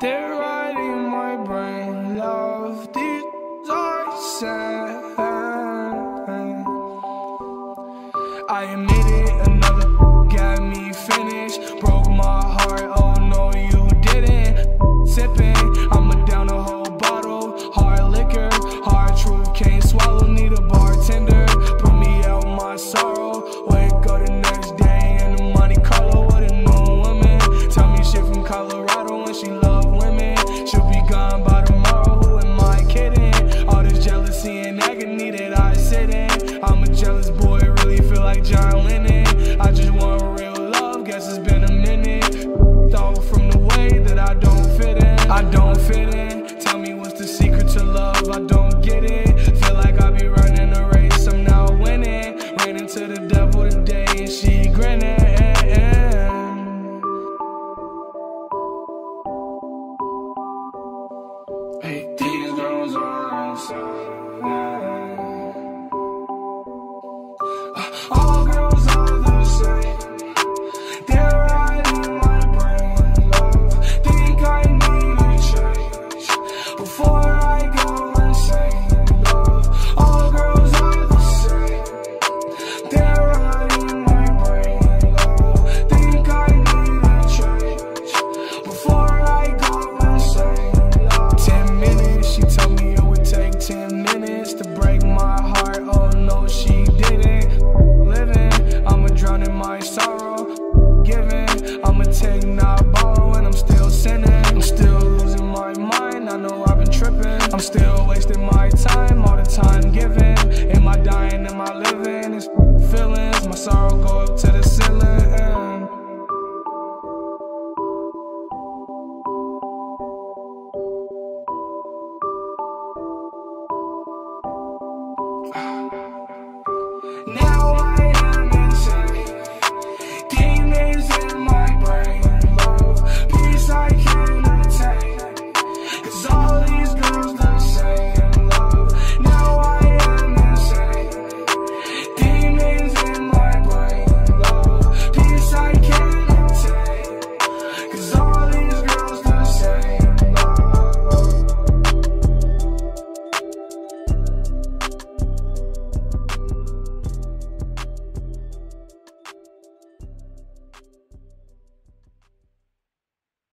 They're right in my brain. Love, these are sad. I admit it, another got me finished. Broke my heart, oh no you didn't. Sipping, I'ma down a whole bottle. Hard liquor, hard truth, can't swallow. Need a bartender, put me out my sorrow. Wake up the next day in the Monte Carlo with a new woman. Tell me shit from Colorado and she love women. She'll be gone by tomorrow, who am I kidding? All this jealousy and agony that I sit in. I'm a jealous boy, really feel like John Lennon. I just want real love, guess it's been a minute. Thought from the way that I don't fit in, I don't fit in. Tell me what's the secret to love, I don't get it. Feel like I be running a race, I'm now winning. Ran into the devil today and she grinning. Hey, these girls are insane. All girls are the same. Take, not borrow, and I'm still sinning. I'm still losing my mind, I know I've been tripping. I'm still wasting my time, all the time given. Am I dying, am I living? It's feelings, my sorrow go up to the ceiling.